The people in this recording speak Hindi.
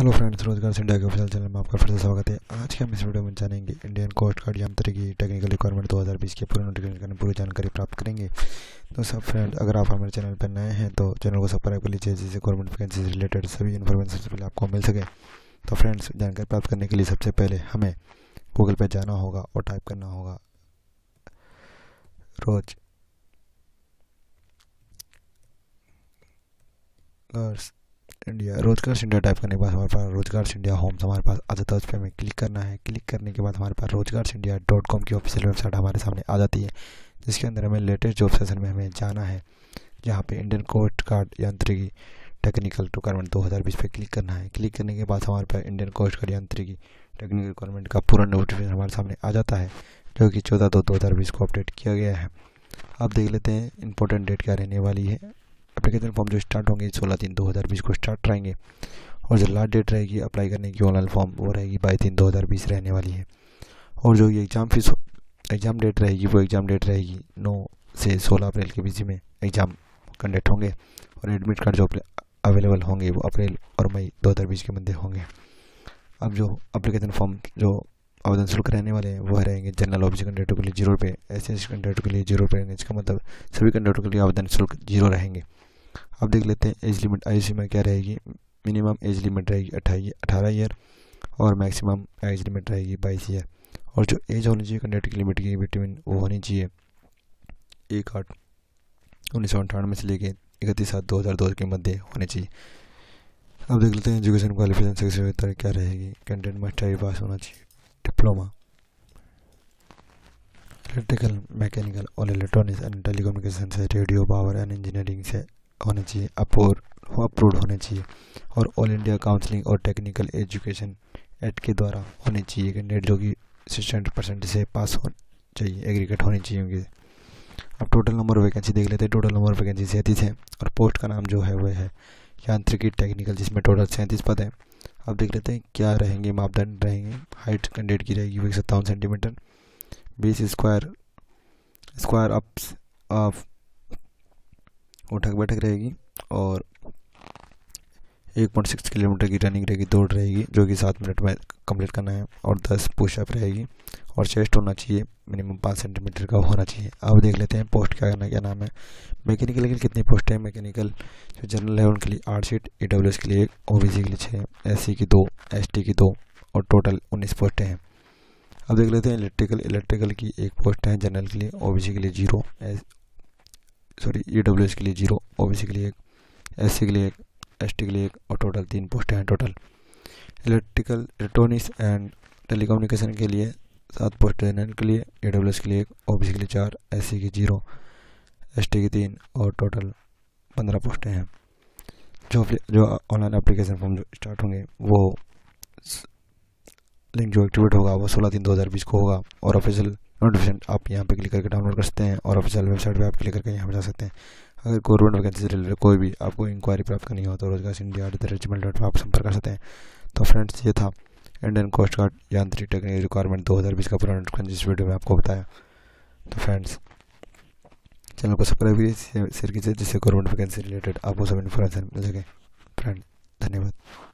हेलो फ्रेंड्स, रोजगार इंडिया के ऑफिशियल चैनल में आपका फिर से स्वागत है। आज के हम इस वीडियो में जानेंगे इंडियन कोस्ट गार्ड यंत्रिक की टेक्निकल रिक्वायरमेंट 2020 के पूरे नोटिफिकेशन पूरी जानकारी प्राप्त करेंगे। तो सब फ्रेंड, अगर आप हमारे चैनल पर नए हैं तो चैनल को सब्सक्राइब कर लीजिए, जिससे गवर्नमेंट वैकेंसी से रिलेटेड सभी इन्फॉर्मेशन सबसे पहले आपको मिल सके। तो फ्रेंड्स, जानकारी प्राप्त करने के लिए सबसे पहले हमें गूगल पर जाना होगा और टाइप करना होगा रोजगार इंडिया। टाइप करने के बाद हमारे पास रोजगार इंडिया होम्स हमारे पास आ जाता है। उस पर हमें क्लिक करना है। क्लिक करने के बाद हमारे पास rogarsindia.com की ऑफिशियल वेबसाइट हमारे सामने आ जाती है, जिसके अंदर हमें लेटेस्ट जॉब सेशन में हमें जाना है, जहाँ पे इंडियन कोस्ट गार्ड यांत्रिकी टेक्निकल रिक्वायरमेंट 2020 पे क्लिक करना है। क्लिक करने के बाद हमारे पास इंडियन कोस्ट गार्ड यांत्रिकी टेक्निकल रिक्वायरमेंट का पूरा नोटिफिकेशन हमारे सामने आ जाता है, जो कि 14/2/2020 को अपडेट किया गया है। आप देख लेते हैं इंपॉर्टेंट डेट क्या रहने वाली है। एप्लीकेशन फॉर्म जो स्टार्ट होंगे 16/3/2020 को स्टार्ट रहेंगे, और जो लास्ट डेट रहेगी अप्लाई करने की ऑनलाइन फॉर्म वो रहेगी 22/3/2020 रहने वाली है। और जो ये एग्ज़ाम फीस एग्ज़ाम डेट रहेगी वो एग्ज़ाम डेट रहेगी 9 से 16 अप्रैल के बीच में एग्ज़ाम कंडक्ट होंगे, और एडमिट कार्ड जो अवेलेबल होंगे वो अप्रैल और मई 2020 के मध्य होंगे। अब जो अप्लीकेशन फॉर्म जो आवेदन शुल्क रहने वाले हैं वो रहेंगे जनरल ओबीसी कैंडिडेटों के लिए 0 रुपये, SC/ST कैंडिडेटों के लिए 0 रुपये। इसका मतलब सभी कैंडिडेटों के लिए आवेदन शुल्क 0 रहेंगे। अब देख लेते हैं एज लिमिट आयु सीमा क्या रहेगी। मिनिमम एज लिमिट रहेगी 18 ईयर, और मैक्सिमम एज लिमिट रहेगी 22 ईयर। और जो एज होनी चाहिए कैंडिडेट की लिमिट की बिटवीन वो होनी चाहिए 1/8/1998 से लेकर 31/7/2002 के मध्य होने चाहिए। अब देख लेते हैं एजुकेशन क्वालिफिकेशन सेक्शन क्या रहेगी। कैंडिडेट मास्टरी पास होना चाहिए, डिप्लोमा इलेक्ट्रिकल, मैकेनिकल और इलेक्ट्रॉनिक्स एंड टेलीकम्युनिकेशन से, रेडियो, पावर एंड इंजीनियरिंग से होने चाहिए, अप्रूव्ड होने चाहिए, और ऑल इंडिया काउंसिलिंग और टेक्निकल एजुकेशन एक्ट के द्वारा होने चाहिए। कैंडिडेट जो कि 60% से पास होना चाहिए, एग्रीगेट होने चाहिए उनके। अब टोटल नंबर वैकेंसी देख लेते हैं। टोटल नंबर वैकेंसी 37 है, और पोस्ट का नाम जो है वह है यांत्रिकी टेक्निकल, जिसमें टोटल 37 पद हैं। अब देख लेते हैं क्या रहेंगे मापदंड रहेंगे। हाइट कैंडिडेट की रहेगी 157 सेंटीमीटर, 20 स्क्वायर अप्स ऑफ उठक बैठक रहेगी, और 1.6 किलोमीटर की रनिंग रहेगी, दौड़ रहेगी, जो कि 7 मिनट में कंप्लीट करना है, और 10 पुशअप रहेगी, और चेस्ट होना चाहिए मिनिमम 5 सेंटीमीटर का होना चाहिए। अब देख लेते हैं पोस्ट क्या नाम है। मैकेनिकल के लिए कितनी पोस्ट है। मैकेनिकल जो जनरल है उनके लिए 8 सीट, EWS के लिए 1, OBC के लिए 6, SC की 2, ST की 2, और टोटल 19 पोस्टें हैं। अब देख लेते हैं इलेक्ट्रिकल की 1 पोस्ट है जनरल के लिए, OBC के लिए 0, EWS के लिए 0, OBC के लिए 1, SC के लिए 1, ST के लिए 1, और टोटल 3 पोस्टें हैं। Total electrical electronics and telecommunication के लिए 7 पोस्ट है जनरल के लिए, EWS के लिए 1, OBC के लिए 4, SC के 0, ST के 3, और टोटल 15 पोस्टें हैं। जो ऑनलाइन एप्लीकेशन फॉर्म जो स्टार्ट होंगे वो लिंक जो एक्टिवेट होगा वो 16/3/2020 को होगा, और ऑफिशियल नोटिफिकेशन आप यहाँ पे क्लिक करके डाउनलोड कर सकते हैं, और ऑफिशियल वेबसाइट पे आप क्लिक करके यहाँ पर जा सकते हैं। अगर गवर्नमेंट वैकेंसी से रिलेटेड कोई भी आपको इंक्वायरी प्राप्त करनी हो तो rogarsindia@gmail.com पर आप संपर्क कर सकते हैं। तो फ्रेंड्स, ये था इंडियन कोस्ट गार्ड यांत्रिक टेक्निकल रिक्वायरमेंट 2020 का पूरा नोटिफिकेशन, जिस वीडियो में आपको बताया। तो फ्रेंड्स, चैनल को सब्सक्राइब कीजिए, शेयर कीजिए, जिससे गवर्नमेंट वैकेंसी से रिलेटेड आपको सब इन्फॉर्मेशन मिल सके। फ्रेंड, धन्यवाद।